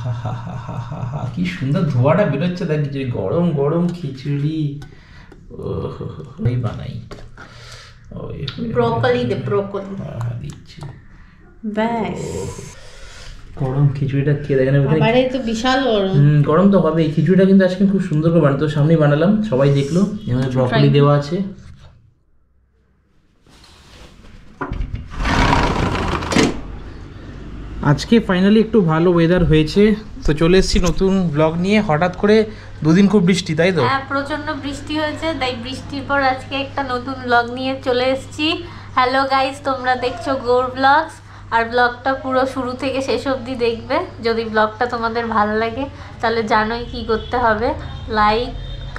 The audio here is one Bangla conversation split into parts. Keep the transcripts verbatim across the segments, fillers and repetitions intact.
হা হা হা হা হা হা হা কি সুন্দর ধোঁয়াটা বেরোচ্ছে, দেখ যে গরম গরম খিচুড়ি। ওই বানাই ওই ব্রোকলি দে ব্রোকলি দিচ্ছি, ব্যাস গরম খিচুড়িটা খেয়ে দেখেন। আরে তো বিশাল গরম, গরম তো হবে। খিচুড়িটা কিন্তু আজকে খুব সুন্দর করে বানাতো, সামনেই বানালাম, সবাই দেখলো। এখানে ব্রোকলি দেওয়া আছে, আজকে ফাইনালি একটু ভালো ওয়েদার হয়েছে তো চলে এসেছি নতুন ব্লগ নিয়ে। হঠাৎ করে দুদিন খুব বৃষ্টি, তাই তো? হ্যাঁ, প্রচন্ড বৃষ্টি হয়েছে, তাই বৃষ্টির পর আজকে একটা নতুন ব্লগ নিয়ে চলে এসেছি। হ্যালো গাইস, তোমরা দেখছো গোর ব্লগস, আর ব্লগটা পুরো শুরু থেকে শেষ অবধি দেখবে। যদি ব্লগটা তোমাদের ভালো লাগে তাহলে জানোই কি করতে হবে, লাইক,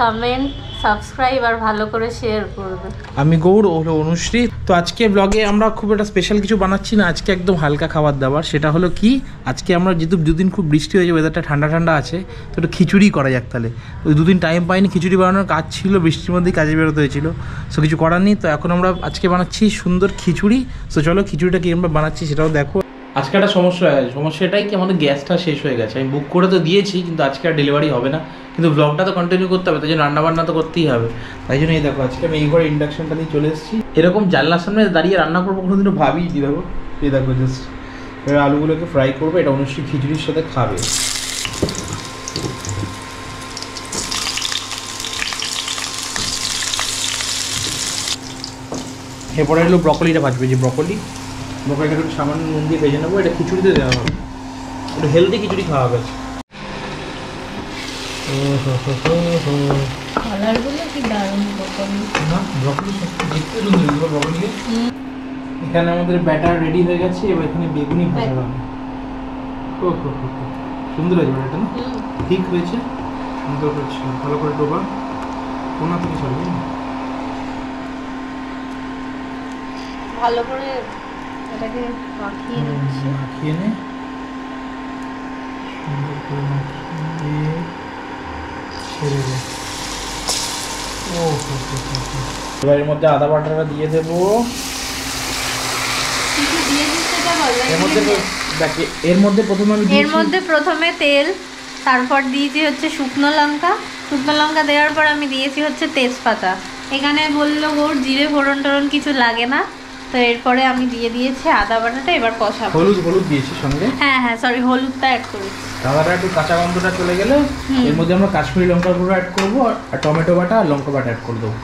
কমেন্ট, সাবস্ক্রাইব আর ভালো করে শেয়ার করবে। আমি গৌর ও অনুশ্রী। তো আজকে ব্লগে আমরা খুব একটা স্পেশাল কিছু বানাচ্ছি না, আজকে একদম হালকা খাবার দাবার। সেটা হলো কি, আজকে আমরা যেহেতু দুদিন খুব বৃষ্টি হয়েছে, ওয়েদারটা ঠান্ডা ঠান্ডা আছে, তো একটু খিচুড়ি করা যাক তাহলে। ওই দুদিন টাইম পাইনি, খিচুড়ি বানানোর কাজ ছিল, বৃষ্টির মধ্যেই কাজে বেরোতে হয়েছিল, সো কিছু করার নেই। তো এখন আমরা আজকে বানাচ্ছি সুন্দর খিচুড়ি। সো চলো খিচুড়িটা কি আমরা বানাচ্ছি সেটাও দেখো। আজকে একটা সমস্যা হয়, সমস্যাটাই কি আমাদের গ্যাসটা শেষ হয়ে গেছে। আমি বুক করে তো দিয়েছি, কিন্তু আজকে আর ডেলিভারি হবে না, কিন্তু ব্লগটা তো কন্টিনিউ করতে হবে, তাই জন্য রান্নাবান্না তো করতেই হবে। তাই জন্য এই দেখো আজকে আমি এই ঘরে ইন্ডাকশনটা দিয়ে চলে এসেছি। এরকম জানলার সামনে দাঁড়িয়ে রান্না করবো কোনোদিনও ভাবি দি দেখো। এই দেখো জাস্ট এবার আলুগুলোকে ফ্রাই করবো, এটা অনুষ্ঠিত খিচুড়ির সাথে খাবে। এরপরে হলো ব্রকলিটা ভাজবে, যে ব্রকলি ব্রকলিটা একটু সামান্য নুন দিয়ে ভেজে নেবো, এটা খিচুড়িতে দেওয়া হবে, একটু হেলদি খিচুড়ি খাওয়া গেছে। এখানে আমাদের ব্যাটার রেডি হয়ে গেছে, এবার এখানে বেগুনি ভাজা হবে। সুন্দর হয়েছে ব্যাটারটা না, ঠিক হয়েছে, সুন্দর হয়েছে, ভালো করে ডোবা কোনা থেকে ছাড়বে, ভালো করে এটাকে মাখিয়ে নিচ্ছি, মাখিয়ে নে সুন্দর করে মাখিয়ে ছেড়ে দে। এবার এর মধ্যে আদা বাটাটা দিয়ে দেবো, এর মধ্যে প্রথমে এর মধ্যে প্রথমে তেল, তারপর দিয়েছি হচ্ছে শুকনো লঙ্কা। শুকনো লঙ্কা দেওয়ার পর আমি দিয়েছি হচ্ছে তেজপাতা। এখানে বললো ওর জিরে ফোড়ন টোড়ন কিছু লাগে না, তো এরপরে আমি দিয়ে দিয়েছি আদা বাটাটা। এবার কষাবো, হলুদ হলুদ দিয়েছি সঙ্গে, হ্যাঁ হ্যাঁ সরি হলুদটা অ্যাড করেছি। আদাটা একটু কাঁচা গন্ধটা চলে গেলে এর মধ্যে আমরা কাশ্মীরি লঙ্কা গুঁড়ো অ্যাড করবো, আর টমেটো বাটা আর লঙ্কা বাটা অ্যাড করে দেবো।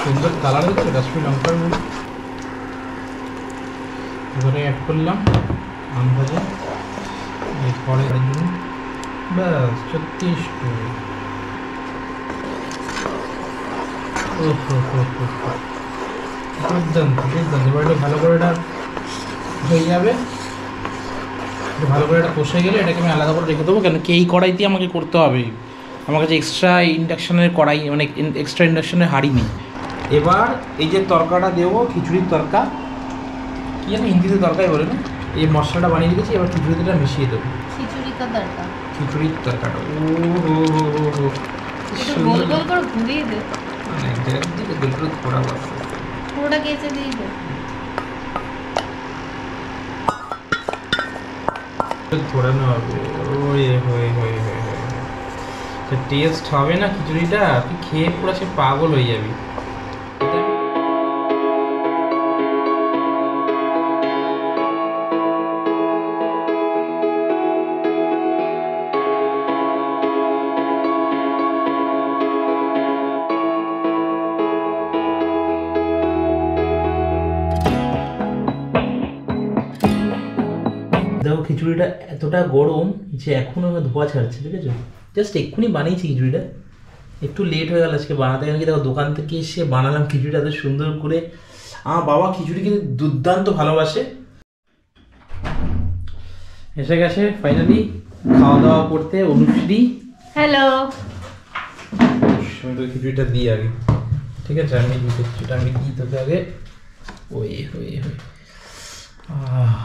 সুন্দর কালার হচ্ছে কাশ্মীরি লঙ্কার গুঁড়ো, এবারে অ্যাড করলাম আন্দাজে। এরপরে ব্যাস ছত্রিশ ভালো করে এটা হয়ে যাবে। ভালো করে এটা কষে গেলে এটাকে আমি আলাদা করে রেখে দেবো, কেন কি এই কড়াইতে আমাকে করতে হবে, আমার কাছে এক্সট্রা ইন্ডাকশানের কড়াই মানে এক্সট্রা ইন্ডাকশানের হাঁড়ি নেই। এবার এই যে তরকাটা দেবো, খিচুড়ির তরকা, কি জানি হিন্দিতে তরকাই বলে না, এই মশলাটা বানিয়ে রেখেছি, এবার খিচুড়িতে এটা মিশিয়ে দেবো। খিচুড়ির তরকাটা ঘুরিয়ে দে, টেস্ট হবে না খিচুড়িটা, তুই খেয়ে পুরো সে পাগল হয়ে যাবি। দেখো খিচুড়িটা এতটা গরম যে এখনও ধোয়া ছাড়ছে, ঠিক আছে? জাস্ট এক্ষুনি বানিয়েছি খিচুড়িটা, একটু লেট হয়ে গেল আজকে বানাতে, কারণ কি দেখো দোকান থেকে এসে বানালাম খিচুড়িটা এত সুন্দর করে। আমার বাবা খিচুড়ি কিন্তু দুর্দান্ত ভালোবাসে। এসে গেছে ফাইনালি খাওয়া দাওয়া করতে অনুশ্রী। হ্যালো, তো খিচুড়িটা দিই আগে, ঠিক আছে? আমি খিচুড়িটা আমি দিই তোকে আগে। ওই হয়ে হয়ে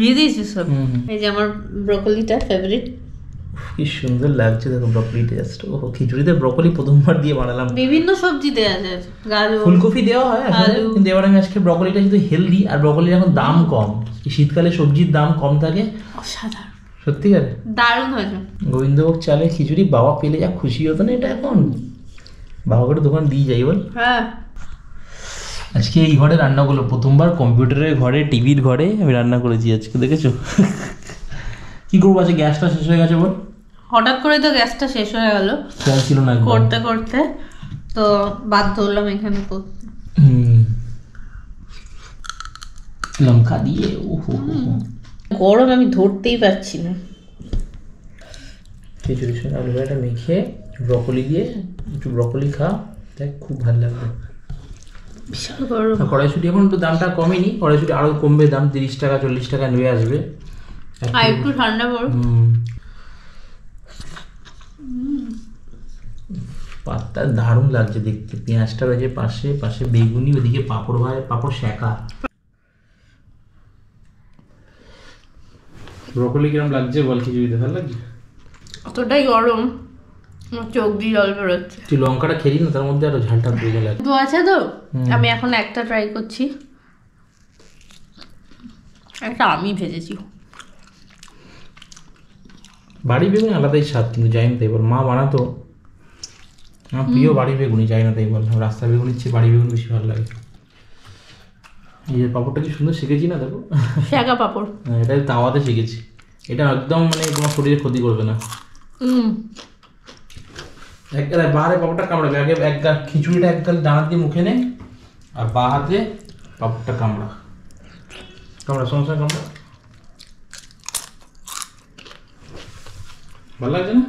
রিদি সব এই যে আমার ব্রকলিটা ফেভারিট। কি সুন্দর লাগছে দেখো ব্রকলিটা জাস্ট। ও খিচুড়িতে ব্রকলি প্রথমবার দিয়ে বানালাম। বিভিন্ন সবজি দেয়া যায়, গাজর ফুলকপি দেওয়া হয় কিন্তু এবারে আমি আজকে ব্রকলিটা যেহেতু হেলদি আর ব্রকলির এখন দাম কম, শীতকালে সবজির দাম কম থাকে। অসাধারণ সত্যিকারে দারুণ হয়েছে। গোবিন্দভোগ চালের খিচুড়ি বাবা পেলে যা খুশি হতো না, এটা এখন বাবা করে দোকান দিয়ে যাই বল। হ্যাঁ আজকে এই ঘরে রান্নাগুলো প্রথমবার কম্পিউটারের ঘরে টিভির ঘরে আমি রান্না করেছি আজকে, দেখেছো? কি করবো আজকে, গ্যাসটা শেষ হয়ে গেছে বল। হঠাৎ করে তো গ্যাসটা শেষ হয়ে গেল করতে করতে, তো বাধ্য হলাম এখানে লঙ্কা দিয়ে। ওহো গরম আমি ধরতেই পারছি না। খিচুড়ির সঙ্গে আলু ভাজাটা মেখে ব্রকলি দিয়ে একটু ব্রকলি খা, দেখ খুব ভালো লাগবে। বিশাল গরম। কড়াইশুঁটি এখন একটু দামটা কমেনি, কড়াইশুঁটি আরও কমবে দাম, তিরিশ টাকা চল্লিশ টাকা নিয়ে আসবে। আর একটু ঠান্ডা পড়ুক। পাতটা দারুণ লাগছে দেখতে, পেঁয়াজটা রয়েছে পাশে পাশে বেগুনি, ওদিকে পাঁপড় ভাজা, পাঁপড় শেঁকা। ব্রকলি কিরম লাগছে বল খিচুড়িতে, ভালো লাগছে? অতটাই গরম চোখ দিয়ে জল বেরোচ্ছে। তুই লঙ্কাটা খেলি না, তার মধ্যে আরো ঝালটা বেড়ে গেল। তো আছে তো আমি এখন একটা ট্রাই করছি, একটা আমি ভেজেছি বাড়ি বেগুনি, আলাদাই স্বাদ। কিন্তু যাই না তাই বল, মা বানাতো আমার প্রিয় বাড়ি বেগুনি, যাই না তাই বল। রাস্তা বেগুনির চেয়ে বাড়ি বেগুনি বেশি ভালো লাগে। এই যে পাপড়টা কি সুন্দর শিখেছি না দেখো, শাঁকা পাপড়। হ্যাঁ এটা তাওয়াতে শিখেছি, এটা একদম মানে তোমার শরীরে ক্ষতি করবে না। হুম একবারে বারে পাপড়টা কামড়াবে, আগে এক গাল খিচুড়িটা এক গাল দাঁত দিয়ে মুখে নে আর বা হাতে পাপড়টা কামড়া কামড়া সমস্যা কামড়া। ভালো লাগছে না?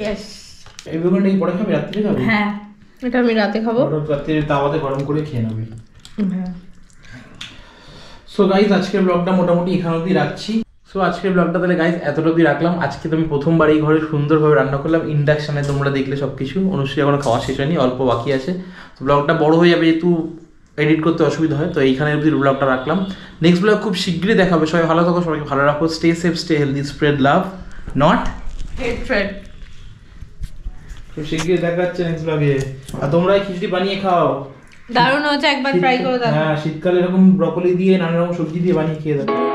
ইয়েস। এই বেগুনটা কি পরে খাবে, রাত্রে খাবে? হ্যাঁ এটা আমি রাতে খাবো, রাতে তাওয়াতে গরম করে খেয়ে নেবে। হ্যাঁ সো গাইজ আজকের ব্লগটা মোটামুটি এখান অবধি রাখছি। সো আজকের ব্লগটা তাহলে গাইজ এতটুকুই রাখলাম। আজকে তো আমি প্রথমবার এই ঘরে সুন্দরভাবে রান্না করলাম ইন্ডাকশানে, তোমরা দেখলে সব কিছু। অনুশ্রী এখনো খাওয়া শেষ হয়নি, অল্প বাকি আছে। তো ব্লগটা বড় হয়ে যাবে যেহেতু এডিট করতে অসুবিধা হয়, তো এইখানে অবধি ব্লগটা রাখলাম। নেক্সট ব্লগ খুব শীঘ্রই দেখাবে। সবাই ভালো থাকো, সবাইকে ভালো রাখো, stay safe stay healthy, spread love not hatred. খুব শীঘ্রই দেখা হচ্ছে নেক্সট ব্লগে। আর তোমরা খিচুড়ি বানিয়ে খাও, দারুণ হচ্ছে, একবার ট্রাই করে দেখো। হ্যাঁ শীতকালে এরকম ব্রকলি দিয়ে নানা রকম সবজি দিয়ে বানিয়ে খেয়ে দেখো।